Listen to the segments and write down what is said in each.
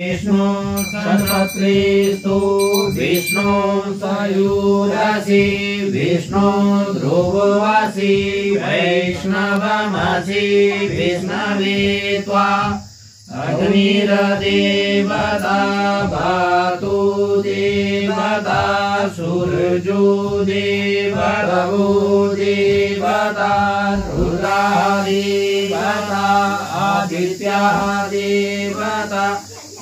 विष्णु सहस्रेषु विष्णु सयूरसि विष्णु ध्रुवसि वैष्णवमसि विष्णवे त्वा अग्निर्देवता भातु देवता सूर्यो देवता देवता रुद्रा देवता आदित्या देवता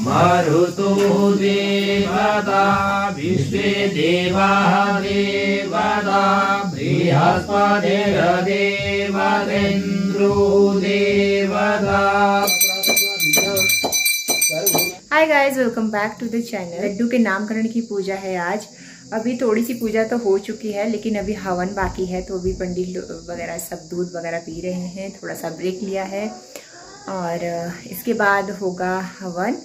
मरुतो देवता विश्वे देवा देवता बृहस्पति देवतेन्द्रो देवता। Hi guys, welcome back to the channel. लड्डू के नामकरण की पूजा है आज। अभी थोड़ी सी पूजा तो हो चुकी है, लेकिन अभी हवन बाकी है, तो अभी पंडित वगैरह सब दूध वगैरह पी रहे हैं, थोड़ा सा ब्रेक लिया है और इसके बाद होगा हवन।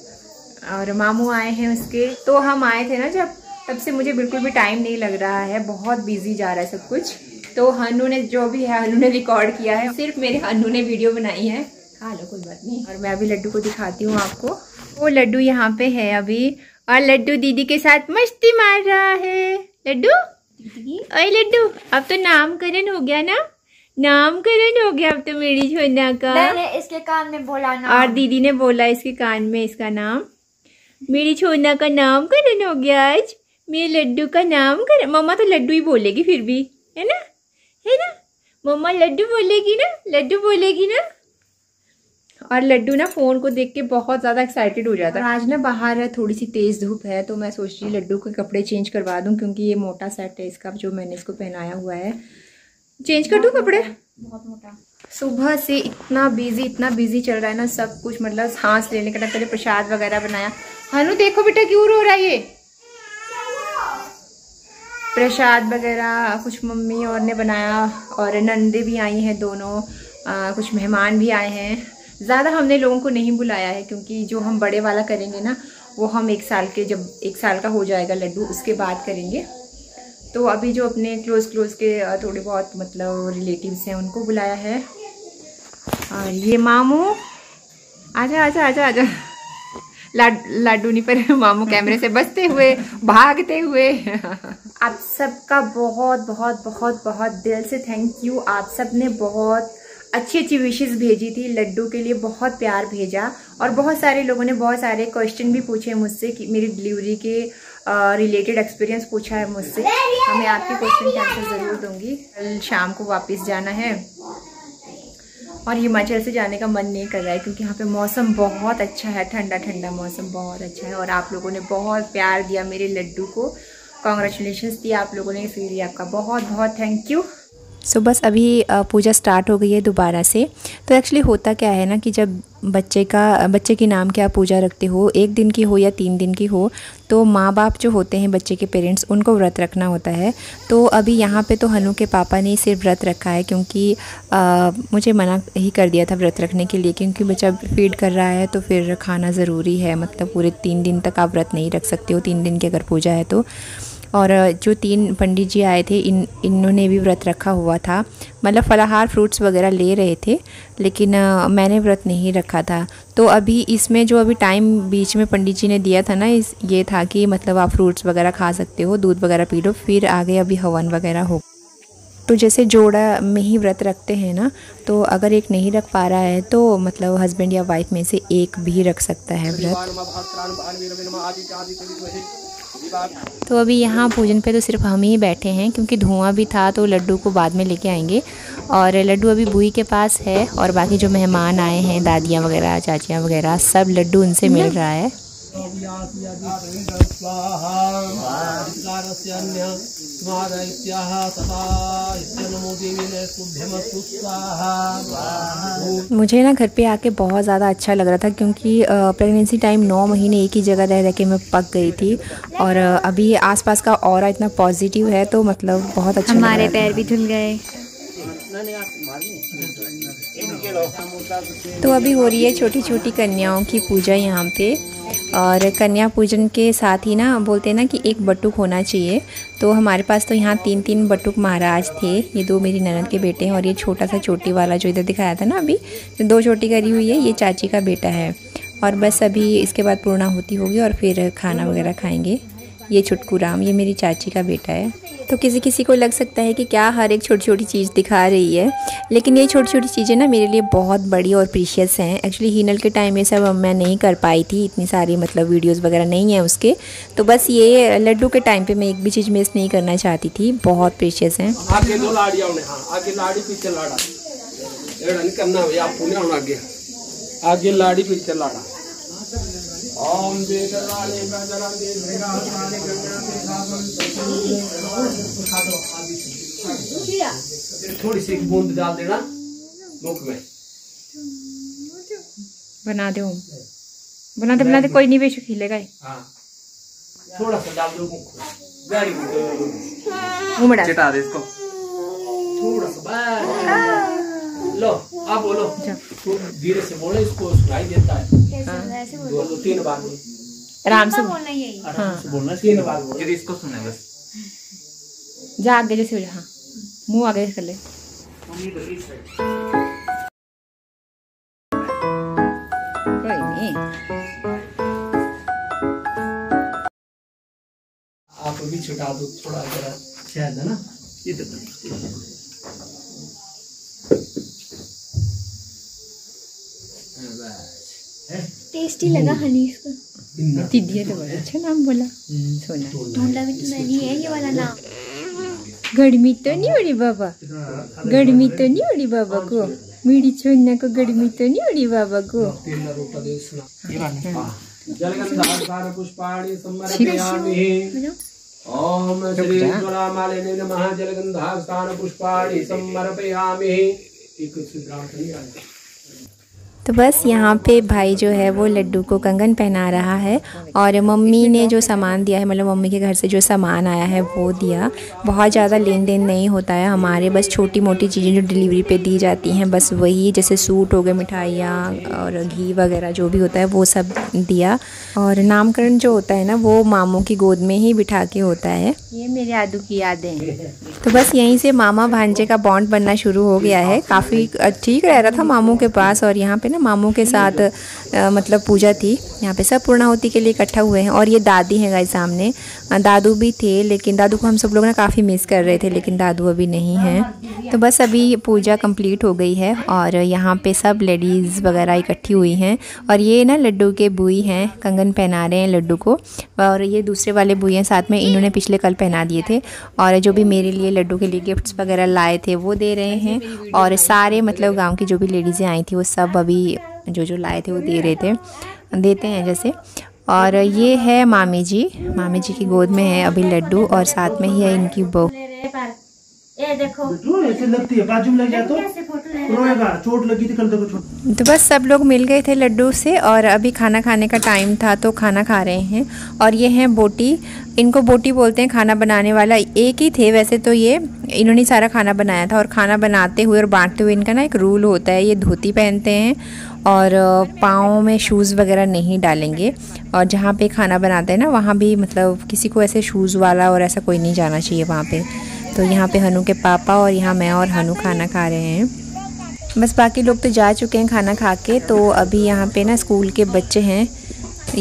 और मामू आए हैं उसके, तो हम आए थे ना जब, तब से मुझे बिल्कुल भी टाइम नहीं लग रहा है, बहुत बिजी जा रहा है सब कुछ। तो हनु ने जो भी है, हनु ने रिकॉर्ड किया है, सिर्फ मेरे हनु ने वीडियो बनाई है। खा लो, कोई बात नहीं। और मैं अभी लड्डू को दिखाती हूँ आपको। वो लड्डू यहाँ पे है अभी, और लड्डू दीदी के साथ मस्ती मार रहा है। लड्डू, अरे लड्डू, अब तो नामकरण हो गया ना, नामकरण हो गया अब तो मेरी छोना का। मैंने इसके कान में बोला नाम, और दीदी ने बोला इसके कान में इसका नाम। मेरी छोना का नामकरण हो गया आज, मेरे लड्डू का नामकरण। मम्मा तो लड्डू ही बोलेगी फिर भी, है ना, है ना मम्मा, लड्डू बोलेगी ना, लड्डू बोलेगी ना। और लड्डू ना फोन को देख के बहुत ज्यादा एक्साइटेड हो जाता है। आज ना बाहर थोड़ी सी तेज धूप है, तो मैं सोच रही लड्डू के कपड़े चेंज करवा दूँ, क्योंकि ये मोटा सेट है इसका, जो मैंने इसको पहनाया हुआ है। चेंज कर दूँ कपड़े, बहुत मोटा। सुबह से इतना बिजी चल रहा है ना सब कुछ, मतलब सांस लेने का। पहले प्रसाद वगैरह बनाया। हनु देखो बेटा क्यों रो रहा है ये। प्रसाद वगैरह कुछ मम्मी और ने बनाया, और नंदे भी आई हैं दोनों, कुछ मेहमान भी आए हैं। ज़्यादा हमने लोगों को नहीं बुलाया है, क्योंकि जो हम बड़े वाला करेंगे ना, वो हम जब एक साल का हो जाएगा लड्डू, उसके बाद करेंगे। तो अभी जो अपने क्लोज के थोड़े बहुत मतलब रिलेटिव्स हैं, उनको बुलाया है। और ये मामू, आजा आजा आजा आजा, लाडू नहीं पर मामू कैमरे से बचते हुए भागते हुए। आप सबका बहुत बहुत बहुत बहुत दिल से थैंक यू। आप सब ने बहुत अच्छी विशेस भेजी थी लड्डू के लिए, बहुत प्यार भेजा, और बहुत सारे लोगों ने बहुत सारे क्वेश्चन भी पूछे मुझसे, कि मेरी डिलीवरी के रिलेटेड एक्सपीरियंस पूछा है मुझसे। मैं आपके क्वेश्चन का आंसर ज़रूर दूंगी। कल शाम को वापस जाना है, और हिमाचल से जाने का मन नहीं कर रहा है, क्योंकि यहाँ पे मौसम बहुत अच्छा है, ठंडा ठंडा मौसम बहुत अच्छा है। और आप लोगों ने बहुत प्यार दिया मेरे लड्डू को, कॉन्ग्रेचुलेशंस दिया आप लोगों ने, फिर आपका बहुत बहुत थैंक यू। सो बस अभी पूजा स्टार्ट हो गई है दोबारा से। तो एक्चुअली होता क्या है ना, कि जब बच्चे के नाम की आप पूजा रखते हो, एक दिन की हो या 3 दिन की हो, तो माँ बाप जो होते हैं बच्चे के पेरेंट्स, उनको व्रत रखना होता है। तो अभी यहाँ पे तो हनु के पापा ने सिर्फ व्रत रखा है, क्योंकि मुझे मना ही कर दिया था व्रत रखने के लिए, क्योंकि बच्चा फीड कर रहा है तो फिर खाना ज़रूरी है। मतलब पूरे 3 दिन तक आप व्रत नहीं रख सकते हो, 3 दिन की अगर पूजा है तो। और जो 3 पंडित जी आए थे, इन्होंने भी व्रत रखा हुआ था, मतलब फलाहार फ्रूट्स वगैरह ले रहे थे, लेकिन मैंने व्रत नहीं रखा था। तो अभी इसमें जो अभी टाइम बीच में पंडित जी ने दिया था ना, ये था कि मतलब आप फ्रूट्स वगैरह खा सकते हो, दूध वगैरह पी लो, फिर आगे अभी हवन वगैरह हो। तो जैसे जोड़ा में ही व्रत रखते हैं ना, तो अगर एक नहीं रख पा रहा है, तो मतलब हस्बैंड या वाइफ में से एक भी रख सकता है व्रत। तो अभी यहाँ पूजन पे तो सिर्फ हम ही बैठे हैं, क्योंकि धुआं भी था, तो लड्डू को बाद में लेके आएंगे। और लड्डू अभी बुई के पास है, और बाकी जो मेहमान आए हैं, दादियाँ वगैरह, चाचियाँ वगैरह, सब लड्डू उनसे मिल रहा है। मुझे ना घर पे आके बहुत ज़्यादा अच्छा लग रहा था, क्योंकि प्रेगनेंसी टाइम 9 महीने एक ही जगह रह के मैं पक गई थी, और अभी आसपास का ऑरा इतना पॉजिटिव है, तो मतलब बहुत अच्छा। हमारे पैर भी धुल गए। तो अभी हो रही है छोटी छोटी कन्याओं की पूजा यहाँ पे, और कन्या पूजन के साथ ही ना, बोलते हैं ना कि एक बटुक होना चाहिए, तो हमारे पास तो यहाँ 3-3 बटुक महाराज थे। ये 2 मेरी ननद के बेटे हैं, और ये छोटा सा चोटी वाला जो इधर दिखाया था ना अभी, 2 चोटी करी हुई है, ये चाची का बेटा है। और बस अभी इसके बाद पूर्णाहुति होगी और फिर खाना वगैरह खाएंगे। ये छुटकू राम, ये मेरी चाची का बेटा है। तो किसी किसी को लग सकता है कि क्या हर एक छोटी छोटी चीज़ दिखा रही है, लेकिन ये छोटी छोटी चीज़ें ना मेरे लिए बहुत बड़ी और प्रीशियस हैं। एक्चुअली हीनल के टाइम में सब मैं नहीं कर पाई थी, इतनी सारी मतलब वीडियोस वगैरह नहीं है उसके, तो बस ये लड्डू के टाइम पे मैं एक भी चीज़ मिस नहीं करना चाहती थी, बहुत प्रीशियस हैं। आगे लाड़ी पीछे लाड़ा। ओम थोड़ी सी बूंद डाल देना मुख में। बना दे ओम, बनाते बनाते कोई नहीं बेशक हिलेगा। हाँ, थोड़ा सा डाल दो मुख में, वेरी गुड। चिटा दे इसको थोड़ा सा। लो आप बोलो, धीरे से बोलो, इसको सुनाई देता है। बोलो तीन बार, आराम से बोलना, यही आराम से बोलना, तीन बार बोलो, यदि इसको सुने बस। जा आगे जैसे, हाँ मुँह आगे कर ले। कोई नहीं, आप भी छुटा दो थोड़ा, जरा शायद है ना इधर। टेस्टी लगा हनी इसका। दीदी तो बड़ा अच्छा नाम बोला, सोना ढूंढा भी तो नहीं है ये वाला नाम। गर्मी तो नहीं हो रही बाबा, गर्मी तो नहीं हो रही बाबा को, मेरी छोना को गर्मी तो नहीं हो रही बाबा को। ओम श्री ज्वालामालिनी नमः जलगंधास्तान पुष्पाणि समर्पयामि। तो बस यहाँ पे भाई जो है वो लड्डू को कंगन पहना रहा है, और मम्मी ने जो सामान दिया है, मतलब मम्मी के घर से जो सामान आया है वो दिया। बहुत ज़्यादा लेन देन नहीं होता है हमारे, बस छोटी मोटी चीज़ें जो डिलीवरी पे दी जाती हैं बस वही, जैसे सूट हो गए, मिठाइयाँ और घी वगैरह जो भी होता है वो सब दिया। और नामकरण जो होता है ना वो मामों की गोद में ही बिठा के होता है। ये मेरे आदू की यादें। तो बस यहीं से मामा भांजे का बॉन्ड बनना शुरू हो गया है। काफ़ी ठीक रह रहा था मामों के पास, और यहाँ पे ना मामों के साथ मतलब पूजा थी। यहाँ पे सब पूर्णाहुति के लिए इकट्ठा हुए हैं, और ये दादी है गाइस सामने। दादू भी थे, लेकिन दादू को हम सब लोग ना काफ़ी मिस कर रहे थे, लेकिन दादू अभी नहीं हैं। तो बस अभी पूजा कंप्लीट हो गई है, और यहाँ पे सब लेडीज़ वगैरह इकट्ठी हुई हैं। और ये ना लड्डू के बुई हैं, कंगन पहना रहे हैं लड्डू को, और ये दूसरे वाले बुई हैं साथ में, इन्होंने पिछले कल पहना दिए थे। और जो भी मेरे लिए लड्डू के लिए गिफ्ट्स वगैरह लाए थे वो दे रहे हैं, और सारे मतलब गाँव की जो भी लेडीज़ें आई थी वो सब अभी जो जो लाए थे वो दे रहे थे, देते हैं जैसे। और ये है मामी जी, मामी जी की गोद में है अभी लड्डू, और साथ में ही है इनकी बहू। तो बस सब लोग मिल गए थे लड्डू से, और अभी खाना खाने का टाइम था तो खाना खा रहे हैं। और ये हैं बोटी, इनको बोटी बोलते हैं, खाना बनाने वाला एक ही थे वैसे तो, ये इन्होंने सारा खाना बनाया था। और खाना बनाते हुए और बांटते हुए इनका ना एक रूल होता है, ये धोती पहनते हैं और पाँव में शूज़ वगैरह नहीं डालेंगे। और जहाँ पे खाना बनाते हैं ना वहाँ भी मतलब किसी को ऐसे शूज़ वाला और ऐसा कोई नहीं जाना चाहिए वहाँ पे। तो यहाँ पे हनु के पापा और यहाँ मैं और हनु खाना खा रहे हैं। बस बाकी लोग तो जा चुके हैं खाना खा के। तो अभी यहाँ पे ना स्कूल के बच्चे हैं,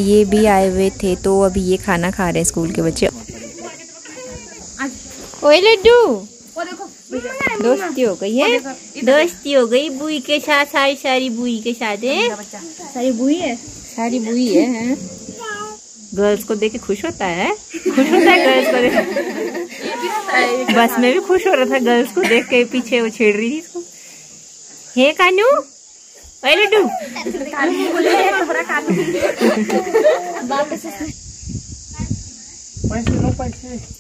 ये भी आए हुए थे, तो अभी ये खाना खा रहे हैं स्कूल के बच्चे। ओए लड्डू, दोस्ती हो गई है, दोस्ती हो गई बुई के साथ, सारी सारी बुई के साथ है, सारी बुई है, सारी बुई है। गर्ल्स को देख के खुश होता है, खुश होता है गर्ल्स को देख। बस मैं भी खुश हो रहा था गर्ल्स को देख के, पीछे वो छेड़ रही थी इसको। हे कानू, ओए लड्डू,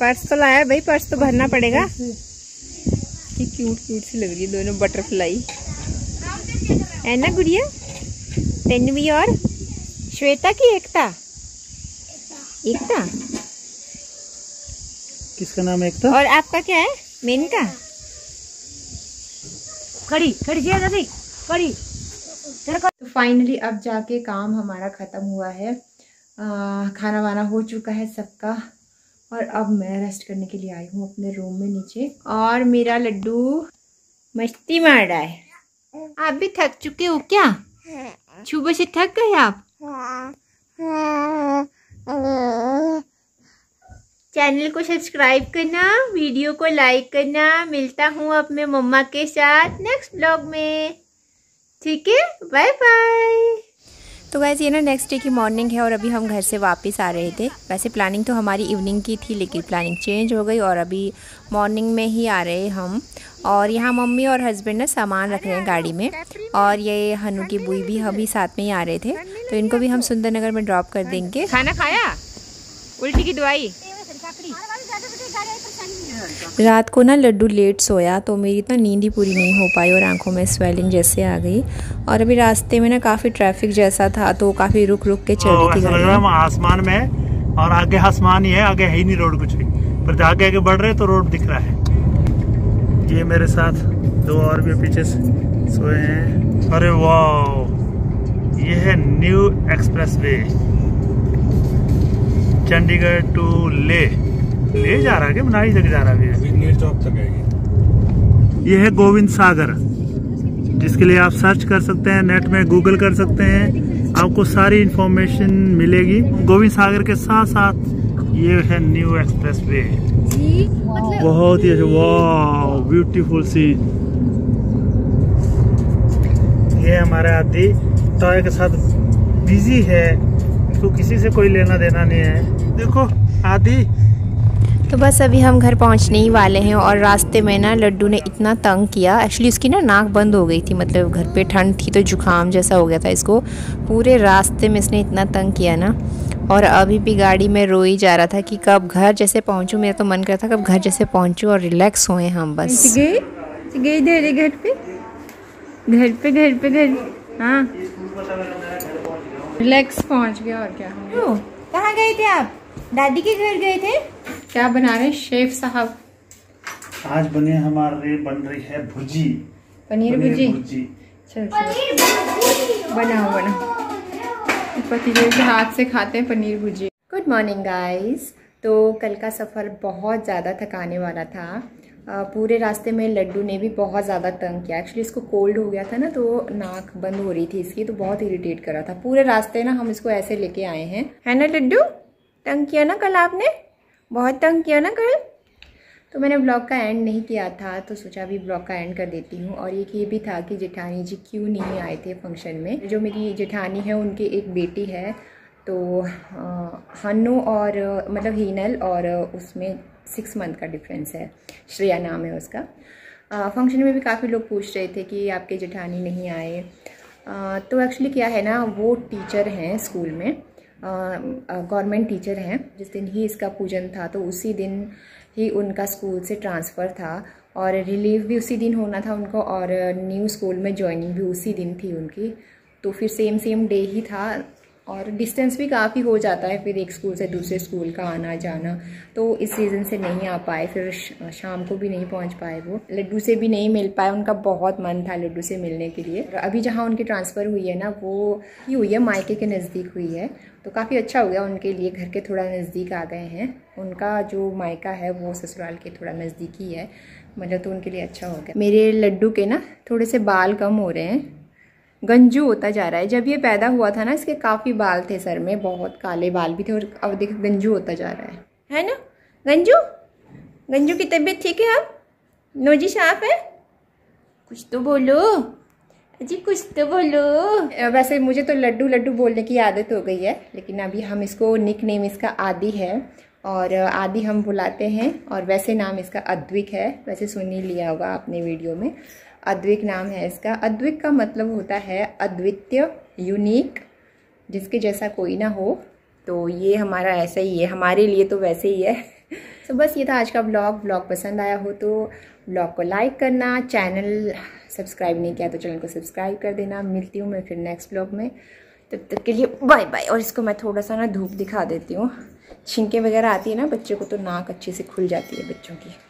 पर्स तो लाया भाई, पर्स तो भरना पड़ेगा। क्यूट क्यूट सी लग रही है दोनों बटरफ्लाई, है ना गुड़िया? तन्वी और श्वेता की एकता, एकता किसका नाम है एकता? और आपका क्या है? मेनका। खड़ी खड़ी जल्दी खड़ी। तो फाइनली अब जाके काम हमारा ख़त्म हुआ है, खाना वाना हो चुका है सबका, और अब मैं रेस्ट करने के लिए आई हूँ अपने रूम में नीचे। और मेरा लड्डू मस्ती मार रहा है। आप भी थक चुके हो क्या? सुबह से थक गए आप? चैनल को सब्सक्राइब करना, वीडियो को लाइक करना। मिलता हूँ अपने मम्मा के साथ नेक्स्ट ब्लॉग में, ठीक है, बाय बाय। तो गाइस ये ना नेक्स्ट डे की मॉर्निंग है और अभी हम घर से वापस आ रहे थे। वैसे प्लानिंग तो हमारी इवनिंग की थी लेकिन प्लानिंग चेंज हो गई और अभी मॉर्निंग में ही आ रहे हम। और यहाँ मम्मी और हस्बैंड ना सामान रख रहे हैं गाड़ी में और ये हनु की बुई भी हम ही साथ में ही आ रहे थे तो इनको भी हम सुंदरनगर में ड्रॉप कर देंगे। खाना खाया, उल्टी की दवाई। रात को ना लड्डू लेट सोया तो मेरी इतना नींद ही पूरी नहीं हो पाई और आंखों में स्वेलिंग जैसे आ गई। और अभी रास्ते में ना काफ़ी ट्रैफिक जैसा था तो काफ़ी रुक रुक के चल रही थी। लग रहा है आसमान में और आगे आसमान ही है, आगे है ही नहीं रोड कुछ भी, पर आगे आगे बढ़ रहे तो रोड दिख रहा है। ये मेरे साथ दो और भी पीछे सोए हैं। अरे वाह, ये है न्यू एक्सप्रेसवे चंडीगढ़ टू ले जा रहा है, मनाली तक जा रहा है। ये है गोविंद सागर, जिसके लिए आप सर्च कर सकते हैं, नेट में गूगल कर सकते हैं, आपको सारी इन्फॉर्मेशन मिलेगी। गोविंद सागर के साथ साथ ये है न्यू एक्सप्रेस वे। बहुत ही अच्छा, वाह ब्यूटीफुल सीन। ये हमारे आदि तोय के साथ बिजी है, इसको किसी से कोई लेना देना नहीं है। देखो आदि। तो बस अभी हम घर पहुंचने ही वाले हैं और रास्ते में ना लड्डू ने इतना तंग किया। एक्चुअली उसकी ना नाक बंद हो गई थी, मतलब घर पे ठंड थी तो जुकाम जैसा हो गया था इसको। पूरे रास्ते में इसने इतना तंग किया ना और अभी भी गाड़ी में रो ही जा रहा था कि कब घर जैसे पहुंचूं। मेरा तो मन करता था कब घर जैसे पहुंचूं और रिलैक्स होए हम। बस गई धीरे घर पे, घर पे, घर पे, घर। हाँ रिलैक्स पहुँच गया। और क्या, कहाँ गए थे आप? दादी के घर गए थे। क्या बना रहे शेफ साहब? आज बने हमारे बन रही है भुजी, पनीर भुजी। चलो बनाओ बनाओ, पतिदेव के हाथ से खाते हैं paneer bhurji. Good morning guys. तो कल का सफ़र बहुत ज़्यादा थकाने वाला था। पूरे रास्ते में लड्डू ने भी बहुत ज़्यादा तंग किया। एक्चुअली इसको कोल्ड हो गया था ना तो नाक बंद हो रही थी इसकी, तो बहुत इरिटेट कर रहा था। पूरे रास्ते ना हम इसको ऐसे लेके आए हैं, है ना लड्डू? तंग किया ना कल आपने, बहुत तंग किया ना कल। तो मैंने ब्लॉग का एंड नहीं किया था तो सोचा अभी ब्लॉग का एंड कर देती हूँ। और एक ये भी था कि जेठानी जी क्यों नहीं आए थे फंक्शन में। जो मेरी जेठानी है उनकी एक बेटी है तो हनु और मतलब हीनल और उसमें 6 मंथ का डिफरेंस है, श्रेया नाम है उसका। फंक्शन में भी काफ़ी लोग पूछ रहे थे कि आपके जेठानी नहीं आए। तो एक्चुअली क्या है ना, वो टीचर हैं स्कूल में, गवर्नमेंट टीचर हैं। जिस दिन ही इसका पूजन था तो उसी दिन ही उनका स्कूल से ट्रांसफ़र था और रिलीव भी उसी दिन होना था उनको और न्यू स्कूल में ज्वाइनिंग भी उसी दिन थी उनकी। तो फिर सेम डे ही था और डिस्टेंस भी काफ़ी हो जाता है फिर एक स्कूल से दूसरे स्कूल का आना जाना। तो इस सीज़न से नहीं आ पाए, फिर शाम को भी नहीं पहुंच पाए, वो लड्डू से भी नहीं मिल पाए। उनका बहुत मन था लड्डू से मिलने के लिए। अभी जहां उनकी ट्रांसफ़र हुई है ना वो ही हुई है मायके के नज़दीक हुई है, तो काफ़ी अच्छा हो गया उनके लिए। घर के थोड़ा नज़दीक आ गए हैं, उनका जो मायका है वो ससुराल के थोड़ा नज़दीक ही है, मतलब तो उनके लिए अच्छा हो गया। मेरे लड्डू के ना थोड़े से बाल कम हो रहे हैं, गंजू होता जा रहा है। जब ये पैदा हुआ था ना इसके काफ़ी बाल थे सर में, बहुत काले बाल भी थे और अब देखो गंजू होता जा रहा है ना? गंजू, गंजू की तबीयत ठीक है अब? नोजी साफ है? कुछ तो बोलो जी, कुछ तो बोलो। वैसे मुझे तो लड्डू लड्डू बोलने की आदत हो गई है लेकिन अभी हम इसको निकनेम इसका आदि है और आदि हम बुलाते हैं। और वैसे नाम इसका अद्विक है, वैसे सुन ही लिया होगा आपने वीडियो में, अद्विक नाम है इसका। अद्विक का मतलब होता है अद्वितीय, यूनिक, जिसके जैसा कोई ना हो। तो ये हमारा ऐसा ही है, हमारे लिए तो वैसे ही है। तो बस ये था आज का ब्लॉग पसंद आया हो तो ब्लॉग को लाइक करना, चैनल सब्सक्राइब नहीं किया तो चैनल को सब्सक्राइब कर देना। मिलती हूँ मैं फिर नेक्स्ट ब्लॉग में, तब तक के लिए बाय बाय। और इसको मैं थोड़ा सा ना धूप दिखा देती हूँ, छिंके वगैरह आती है ना बच्चे को तो नाक अच्छे से खुल जाती है बच्चों की।